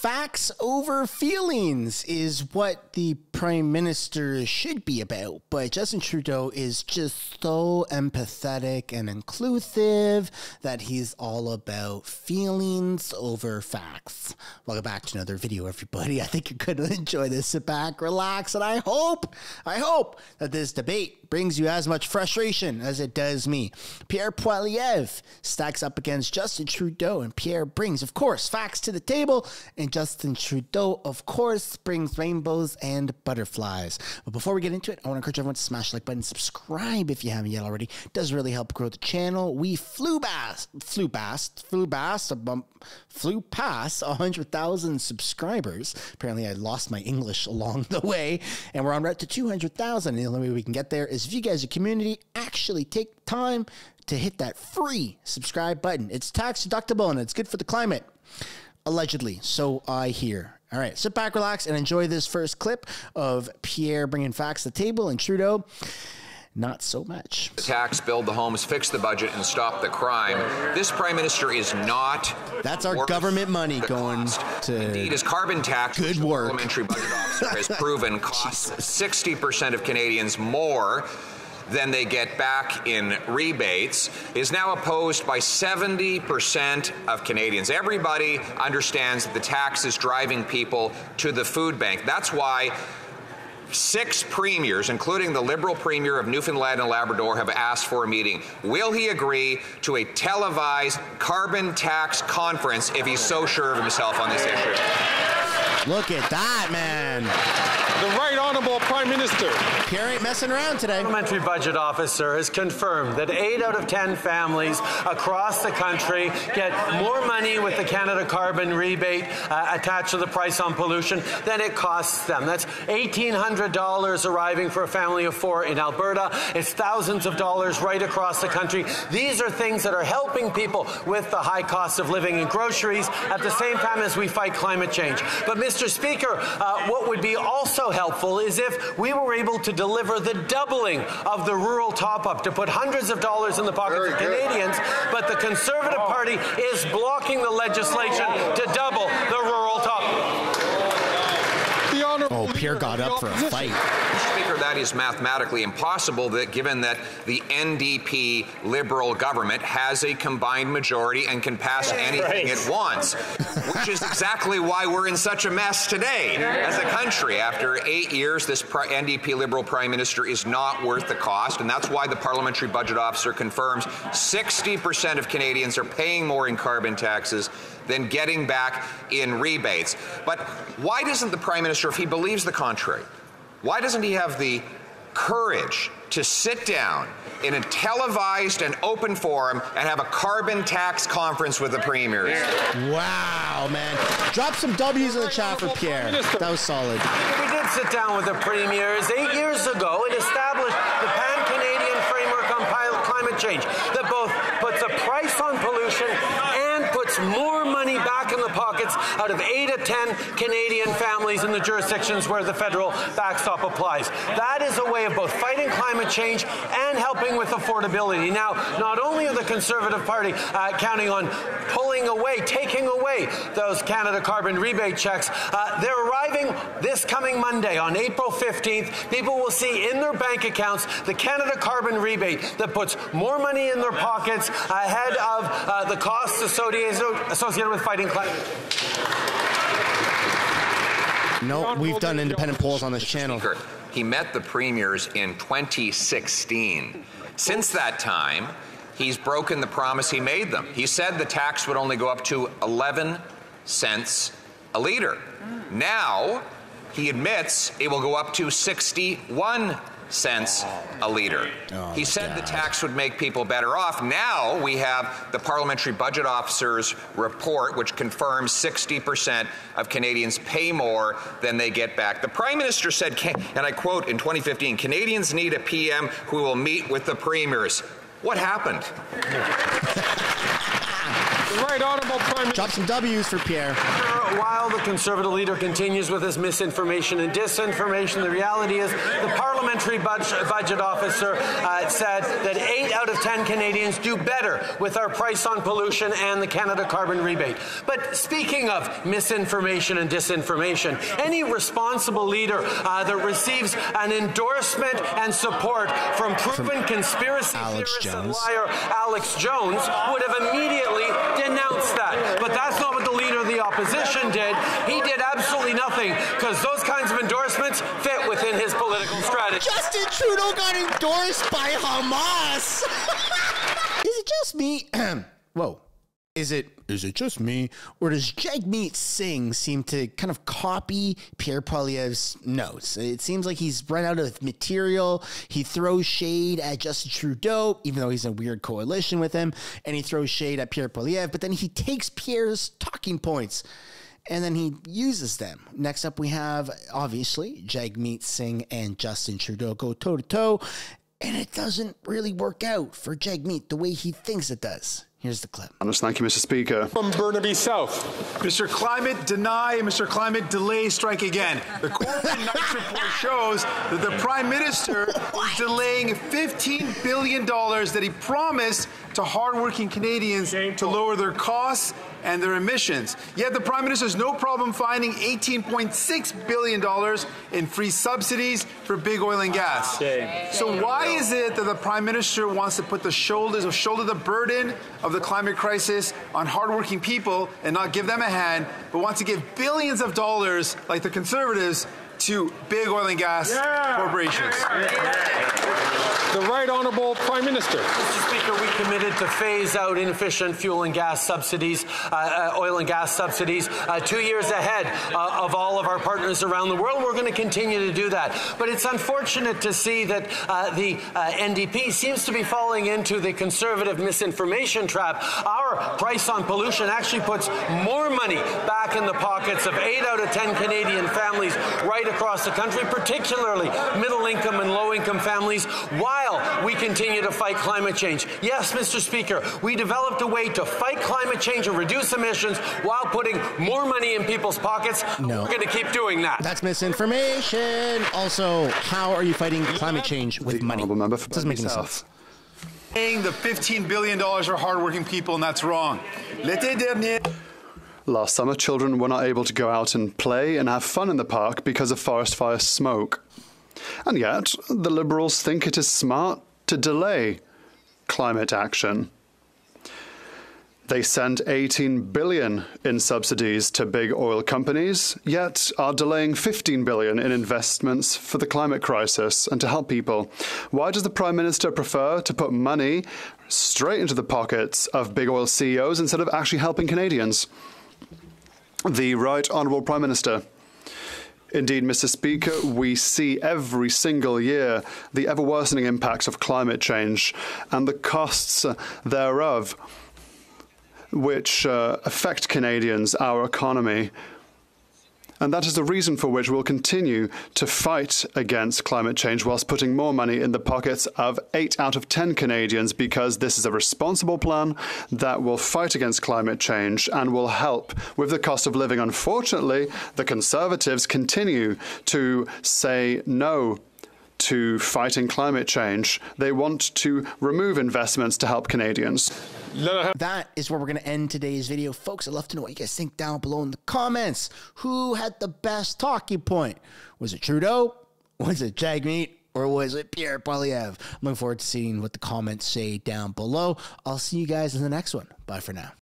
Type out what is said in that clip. Facts over feelings is what the Prime Minister should be about, but Justin Trudeau is just so empathetic and inclusive that he's all about feelings over facts. Welcome back to another video, everybody. I think you're going to enjoy this. Sit back, relax, and I hope that this debate brings you as much frustration as it does me. Pierre Poilievre stacks up against Justin Trudeau, and Pierre brings, of course, facts to the table, and Justin Trudeau, of course, brings rainbows and butterflies. But before we get into it, I want to encourage everyone to smash the like button, subscribe if you haven't yet already. It does really help grow the channel. We flew past 100,000 subscribers. Apparently, I lost my English along the way, and we're on route to 200,000. And the only way we can get there is if you guys, a community, actually take time to hit that free subscribe button. It's tax deductible and it's good for the climate. Allegedly, so I hear. All right, sit back, relax, and enjoy this first clip of Pierre bringing facts to the table and Trudeau, not so much. Tax, build the homes, fix the budget, and stop the crime. This Prime Minister is not. That's our government money going cost. To. Indeed, his carbon tax, good work. The Parliamentary Budget Officer has proven costs 60% of Canadians more than they get back in rebates, is now opposed by 70% of Canadians. Everybody understands that the tax is driving people to the food bank. That's why 6 premiers, including the Liberal Premier of Newfoundland and Labrador, have asked for a meeting. Will he agree to a televised carbon tax conference if he's so sure of himself on this issue? Look at that, man. The Right Honourable Prime Minister. Pierre ain't messing around today. The Parliamentary Budget Officer has confirmed that 8 out of 10 families across the country get more money with the Canada Carbon rebate attached to the price on pollution than it costs them. That's $1,800 arriving for a family of 4 in Alberta. It's thousands of dollars right across the country. These are things that are helping people with the high cost of living and groceries at the same time as we fight climate change. But, Mr. Speaker, what would be also helpful is if we were able to deliver the doubling of the rural top-up to put hundreds of dollars in the pockets of Canadians, but the Conservative Party is blocking the legislation to double the rural top-up. Oh, Pierre got up for a fight. Speaker, that is mathematically impossible, that given that the NDP Liberal government has a combined majority and can pass anything it wants, which is exactly why we're in such a mess today as a country. After 8 years, this NDP Liberal Prime Minister is not worth the cost, and that's why the Parliamentary Budget Officer confirms 60% of Canadians are paying more in carbon taxes than getting back in rebates. But why doesn't the Prime Minister, if he believes the contrary, why doesn't he have the courage to sit down in a televised and open forum and have a carbon tax conference with the premiers? Wow, man. Drop some W's in the chat for Pierre. That was solid. We did sit down with the premiers 8 years ago. It established the Pan-Canadian Framework on Climate Change that both puts a price on pollution and puts more money back in the pockets out of 8 of 10 Canadian families in the jurisdictions where the federal backstop applies. That is a way of both fighting climate change and helping with affordability. Now, not only are the Conservative Party counting on pulling away, taking away those Canada Carbon rebate checks, they're arriving this coming Monday on April 15th. People will see in their bank accounts the Canada Carbon rebate that puts more money in their pockets ahead of the costs associated with fighting climate change. No, we've done independent polls on this channel. He met the premiers in 2016. Since that time, he's broken the promise he made them. He said the tax would only go up to 11 cents a litre. Now, he admits it will go up to 61 cents a litre. Oh, he said the tax would make people better off. Now we have the Parliamentary Budget Officer's report, which confirms 60% of Canadians pay more than they get back. The Prime Minister said, and I quote, in 2015, Canadians need a PM who will meet with the premiers. What happened? The Right Honourable Prime Minister. Drop some W's for Pierre. While the Conservative leader continues with his misinformation and disinformation, the reality is the Parliamentary Budget Officer said that 8 out of 10 Canadians do better with our price on pollution and the Canada carbon rebate. But speaking of misinformation and disinformation, any responsible leader that receives an endorsement and support from proven conspiracy theorist and liar Alex Jones would have immediately denounced that. But that's not what the leader of the opposition did. He did absolutely nothing, because those kinds of endorsements fit within his political strategy. Justin Trudeau got endorsed by Hamas. Is it just me? Whoa. Is it just me, or does Jagmeet Singh seem to kind of copy Pierre Poilievre's notes? It seems like he's run out of material. He throws shade at Justin Trudeau, even though he's in a weird coalition with him, and he throws shade at Pierre Poilievre, but then he takes Pierre's talking points and then he uses them. Next up, we have, obviously, Jagmeet Singh and Justin Trudeau go toe-to-toe, and it doesn't really work out for Jagmeet the way he thinks it does. Here's the clip. Thank you, Mr. Speaker. From Burnaby South. Mr. Climate Deny, Mr. Climate Delay Strike Again. The Corporate Knights report shows that the Prime Minister is delaying $15 billion that he promised to hardworking Canadians to lower their costs and their emissions. Yet the Prime Minister has no problem finding $18.6 billion in free subsidies for big oil and gas. So why is it that the Prime Minister wants to put the shoulder the burden of the climate crisis on hardworking people and not give them a hand, but wants to give billions of dollars, like the Conservatives, to big oil and gas corporations? The Right Honourable Prime Minister. Mr. Speaker, we committed to phase out inefficient fuel and gas subsidies, oil and gas subsidies, 2 years ahead of all of our partners around the world. We're going to continue to do that. But it's unfortunate to see that the NDP seems to be falling into the Conservative misinformation trap. Our price on pollution actually puts more money back in the pockets of 8 out of 10 Canadian families right across the country, particularly middle-income and low-income families, while we continue to fight climate change. Yes, Mr. Speaker, we developed a way to fight climate change and reduce emissions while putting more money in people's pockets. No. We're going to keep doing that. That's misinformation. Also, how are you fighting climate change with money? It doesn't make any sense. Paying the $15 billion for hardworking people, and that's wrong. Last summer, children were not able to go out and play and have fun in the park because of forest fire smoke. And yet, the Liberals think it is smart to delay climate action. They send $18 billion in subsidies to big oil companies, yet are delaying $15 billion in investments for the climate crisis and to help people. Why does the Prime Minister prefer to put money straight into the pockets of big oil CEOs instead of actually helping Canadians? The Right Honourable Prime Minister. Indeed, Mr. Speaker, we see every single year the ever-worsening impacts of climate change and the costs thereof, which affect Canadians, our economy. And that is the reason for which we'll continue to fight against climate change whilst putting more money in the pockets of 8 out of 10 Canadians, because this is a responsible plan that will fight against climate change and will help with the cost of living. Unfortunately, the Conservatives continue to say no to fighting climate change. They want to remove investments to help Canadians. That is where we're going to end today's video. Folks, I'd love to know what you guys think down below in the comments. Who had the best talking point? Was it Trudeau? Was it Jagmeet? Or was it Pierre Poilievre? I'm looking forward to seeing what the comments say down below. I'll see you guys in the next one. Bye for now.